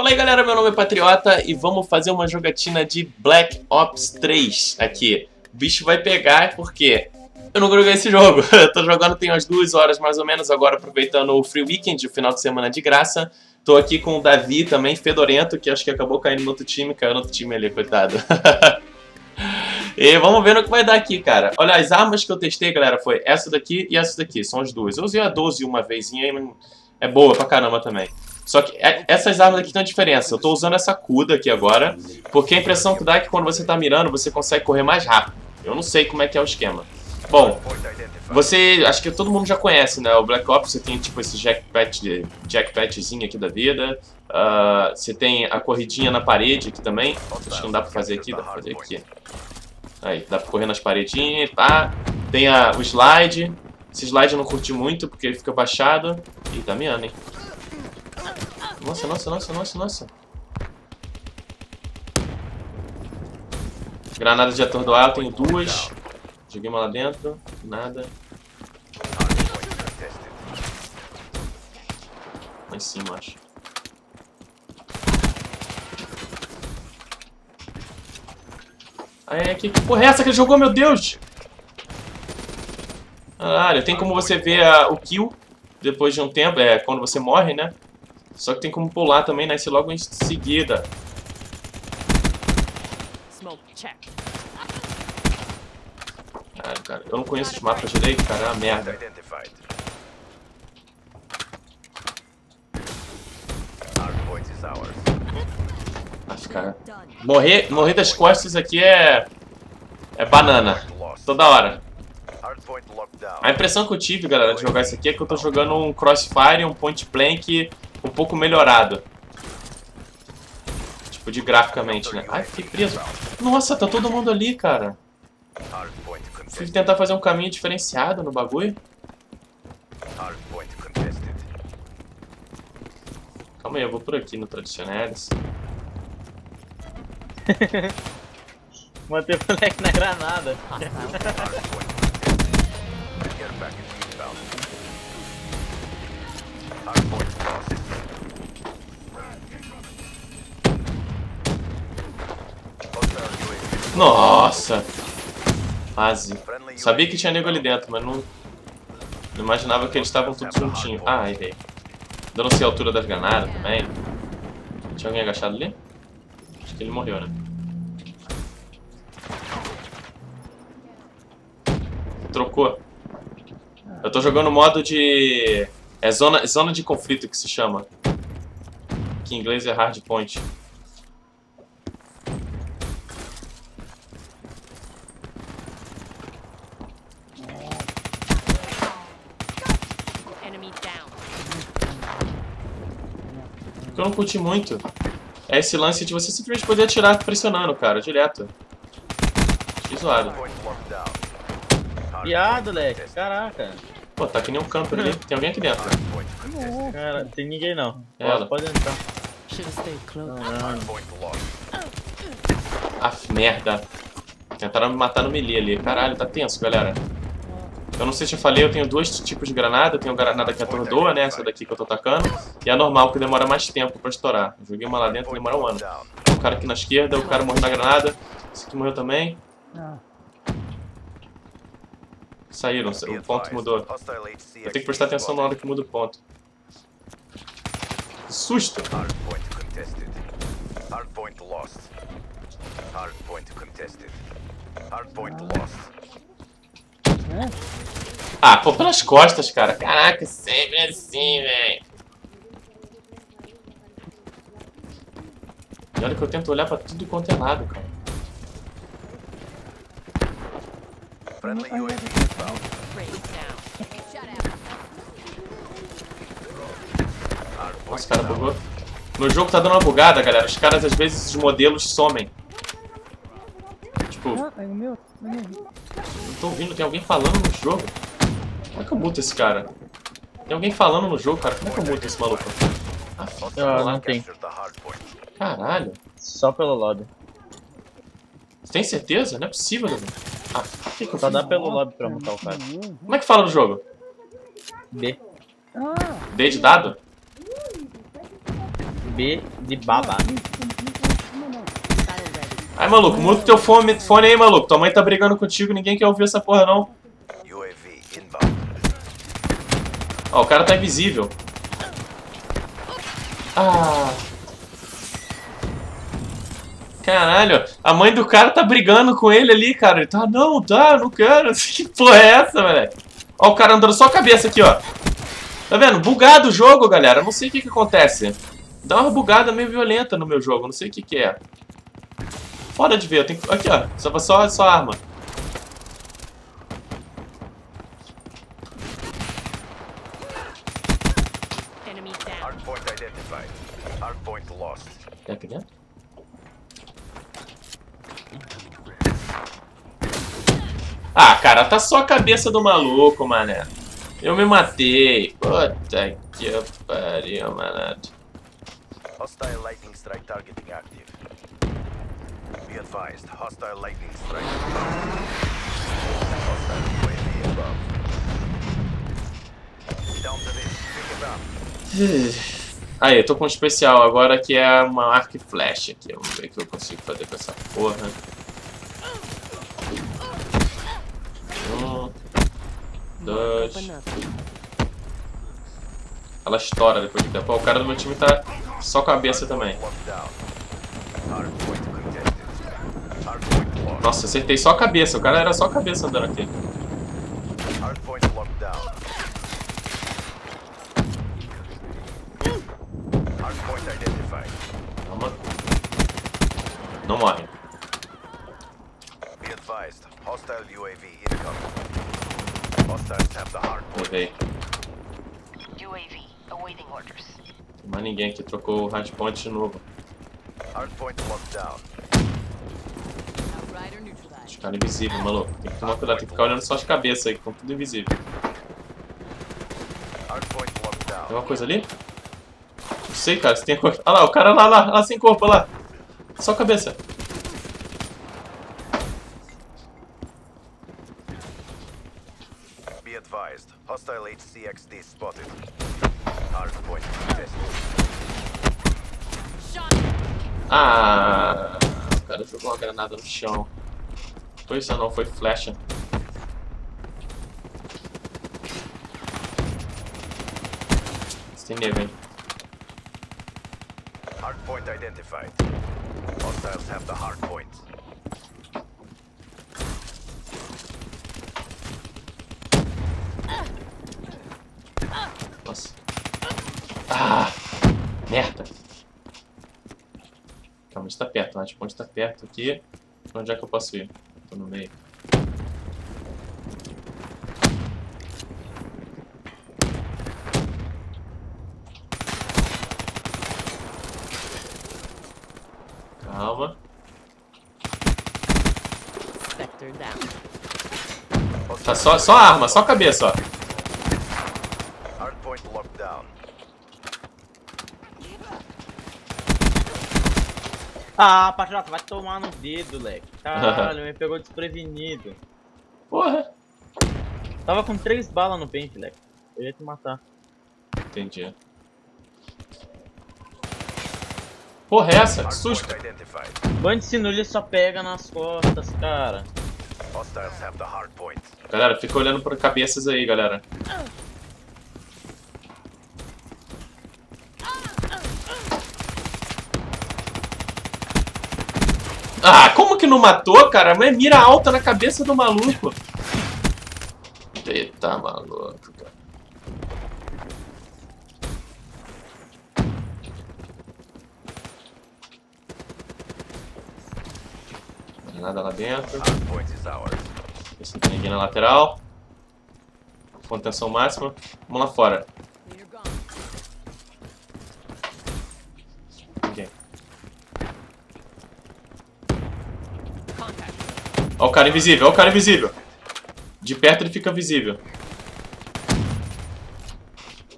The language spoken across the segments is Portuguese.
Fala aí galera, meu nome é Patriota e vamos fazer uma jogatina de Black Ops 3 aqui. O bicho vai pegar porque eu nunca joguei esse jogo. Eu tô jogando tem umas 2 horas mais ou menos agora, aproveitando o Free Weekend, o final de semana de graça. Tô aqui com o Davi também, fedorento, que acho que acabou caindo no outro time. Caiu no outro time ali, coitado. E vamos ver no que vai dar aqui, cara. Olha, as armas que eu testei, galera, foi essa daqui e essa daqui. São as duas. Eu usei a 12 uma vezinha e é boa pra caramba também. Só que essas armas aqui tem uma diferença. Eu tô usando essa Kuda aqui agora, porque a impressão que dá é que quando você tá mirando, você consegue correr mais rápido. Eu não sei como é que é o esquema. Bom, você... acho que todo mundo já conhece, né? O Black Ops, você tem tipo esse jackpatzinho aqui da vida. Você tem a corridinha na parede aqui também. Acho que não dá pra fazer aqui, dá pra fazer aqui. Aí, dá pra correr nas paredinhas, tá? Tem o slide. Esse slide eu não curti muito, porque ele fica baixado. Ih, tá miando, hein? Nossa, nossa, nossa, nossa, nossa. Granada de atordoar, eu tenho duas. Joguei uma lá dentro, nada. Lá em cima, acho. Ai, que porra é essa que ele jogou, meu Deus? Caralho, tem como você ver o kill depois de um tempo, quando você morre, né? Só que tem como pular também, nasce logo em seguida. Caralho, cara, eu não conheço os mapas direito, cara, é uma merda. Nossa, cara. Morrer das costas aqui é banana. Toda hora. A impressão que eu tive, galera, de jogar isso aqui é que eu tô jogando um Crossfire, um Point Blank um pouco melhorado. Tipo, de graficamente, né? Ai, fiquei preso. Nossa, tá todo mundo ali, cara. Fui tentar fazer um caminho diferenciado no bagulho. Calma aí, eu vou por aqui no Tradicionais. Matei o moleque na granada. Nossa! Quase. Sabia que tinha nego ali dentro, mas não imaginava que eles estavam todos juntinhos. Ah, errei. Eu não sei a altura das granadas também. Tinha alguém agachado ali? Acho que ele morreu, né? Trocou. Eu tô jogando modo de... é zona de conflito que se chama. Que em inglês é hard point. O que eu não curti muito é esse lance de você simplesmente poder atirar pressionando, cara, direto. Achei zoado. Piado, leque. Caraca. Pô, tá que nem um camper ali. Tem alguém aqui dentro. Cara, tem ninguém não. Ela. Pode entrar. Aff, merda. Tentaram me matar no melee ali. Caralho, tá tenso, galera. Eu não sei se eu falei, eu tenho dois tipos de granada. Eu tenho granada que atordoa, né? Essa daqui que eu tô atacando. E a normal, que demora mais tempo pra estourar. Eu joguei uma lá dentro e demora um ano. O cara aqui na esquerda, o cara morreu na granada. Esse aqui morreu também. Saíram, o ponto mudou. Eu tenho que prestar atenção na hora que muda o ponto. Que susto! Ah, pô, pelas costas, cara. Caraca, sempre assim, velho. E olha que eu tento olhar pra tudo quanto é lado, cara. Nossa, o cara bugou. Meu jogo tá dando uma bugada, galera. Os caras, às vezes, os modelos somem. Tipo... não tô ouvindo. Tem alguém falando no jogo? Como é que eu muto esse cara? Tem alguém falando no jogo, cara. Como é que eu muto esse maluco? Ah, não tem. Caralho. Só pelo lobby. Tem certeza? Não é possível, galera. Ah, que só dá pelo lobby pra mutar o cara. Como é que fala no jogo? D. D de dado? B de baba. Ai, maluco, muda o teu fone aí, maluco. Tua mãe tá brigando contigo, ninguém quer ouvir essa porra, não. Ó, o cara tá invisível. Ah... Caralho, a mãe do cara tá brigando com ele ali, cara. Ele tá, não, tá, não quero. Que porra é essa, velho? Ó, o cara andando só a cabeça aqui, ó. Tá vendo? Bugado o jogo, galera. Eu não sei o que que acontece. Dá uma bugada meio violenta no meu jogo. Eu não sei o que que é. Foda de ver. Eu tenho que... Aqui, ó. Só arma. Quer pegar? Ah, cara, tá só a cabeça do maluco, mané. Eu me matei. Puta que pariu, manado. Hostile lightning strike targeting active. Be advised, hostile lightning strike. Hostile way above. Down the ridge, pick it up. Aí, eu tô com um especial agora que é uma arco e flecha aqui. Vamos ver o que eu consigo fazer com essa porra. Um, dois. Ela estoura depois de tempo. O cara do meu time tá só cabeça também. Nossa, acertei só a cabeça. O cara era só a cabeça andando aqui. Calma. Não morre. Levei. Tem mais ninguém aqui, trocou o hardpoint de novo. Os caras invisíveis, maluco. Tem que tomar cuidado, tem que ficar olhando só as cabeças aí, que estão tudo invisível. Tem uma coisa ali? Não sei, cara, se tem a corpo. Ah lá, o cara lá, sem corpo, lá. Só a cabeça. Be advised. Hostile HCXD spotted. Hard point contested. Ah, o cara jogou uma granada no chão. Foi isso não, foi flecha. Tem nível, hein? Hardpoint identified. Hostiles have the hardpoint. Nossa. Ah! Merda! Calma, está perto, o hardpoint está perto aqui. Onde é que eu posso ir? Tô no meio. Calma. Tá só arma, só cabeça, ó. Ah, Patriota, vai tomar no dedo, leque. Caralho, me pegou desprevenido. Porra. Tava com 3 balas no pente, leque. Eu ia te matar. Entendi. Porra, essa? Que susto! Band sinulha só pega nas costas, cara. Galera, fica olhando por cabeças aí, galera. Ah, como que não matou, cara? Mas mira alta na cabeça do maluco. Eita, maluco, cara. Nada lá dentro. Ver se não tem ninguém na lateral. Contenção máxima. Vamos lá fora. Ninguém. Ó o cara invisível, ó o cara invisível. De perto ele fica visível.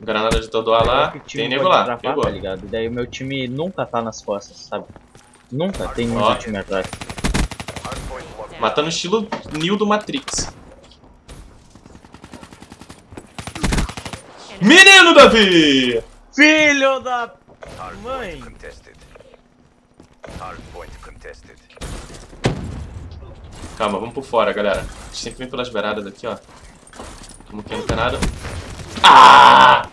Granada de todo ar lá. Tem nego lá. Pegou. Tá ligado? Daí o meu time nunca tá nas costas, sabe? Nunca tem muito time atrás. Matando estilo Neo do Matrix. Menino Davi! Filho da... Mãe! Calma, vamos por fora, galera. A gente sempre vem pelas beiradas aqui, ó. Como que não tem nada. Ah!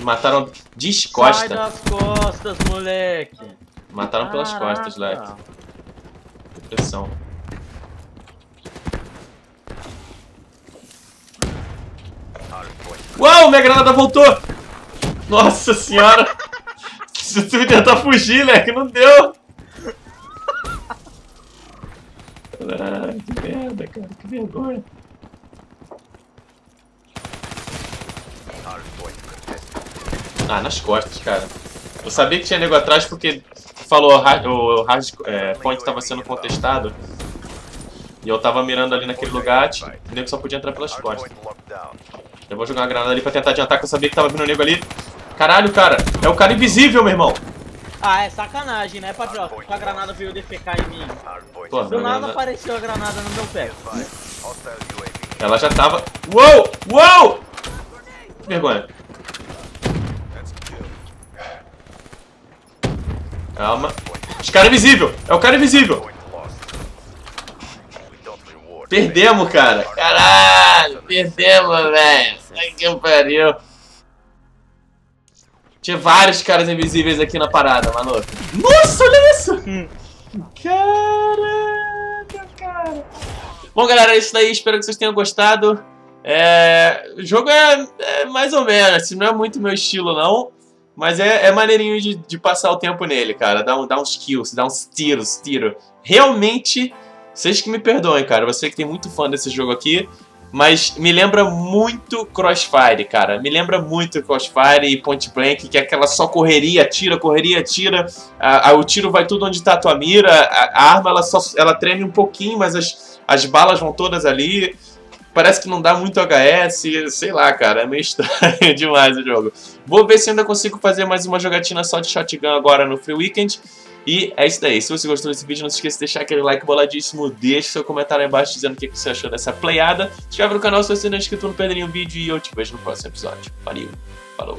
Mataram descosta. Sai das costas, moleque. Mataram pelas costas, leque. Depressão. Uau, minha granada voltou! Nossa senhora! Se você tentar fugir, leque, não deu! Caralho, que merda, cara, que vergonha! Ah, nas costas, cara. Eu sabia que tinha nego atrás porque falou o point tava sendo contestado. E eu tava mirando ali naquele lugar, o nego só podia entrar pelas costas. Eu vou jogar uma granada ali pra tentar adiantar, que eu sabia que tava vindo o nego ali. Caralho, cara, é o cara invisível, meu irmão. Ah, é sacanagem, né, Patriota? A granada veio defecar em mim. Porra, do nada apareceu a granada no meu pé. Ela já tava... Uou! Uou! Que vergonha. Calma. Os caras invisível! É o cara invisível! Perdemos, cara! Caralho! Perdemos, velho! Ai, que pariu! Tinha vários caras invisíveis aqui na parada, maluco. Nossa, olha isso! Caraca, cara! Bom, galera, é isso daí. Espero que vocês tenham gostado. O jogo é mais ou menos. Não é muito meu estilo, não. Mas é maneirinho de passar o tempo nele, cara. Dá uns kills, dá uns tiros. Realmente, vocês que me perdoem, cara. Eu sei que tem muito fã desse jogo aqui. Mas me lembra muito Crossfire, cara. Me lembra muito Crossfire e Point Blank, que é aquela só correria, atira. O tiro vai tudo onde tá a tua mira. A arma, ela treme um pouquinho, mas as balas vão todas ali. Parece que não dá muito HS, sei lá, cara. É meio estranho demais o jogo. Vou ver se ainda consigo fazer mais uma jogatina só de shotgun agora no Free Weekend. E é isso daí. Se você gostou desse vídeo, não se esqueça de deixar aquele like boladíssimo. Deixe seu comentário aí embaixo dizendo o que você achou dessa playada. Se inscreve no canal se você não é inscrito, não perder nenhum vídeo. E eu te vejo no próximo episódio. Valeu, falou.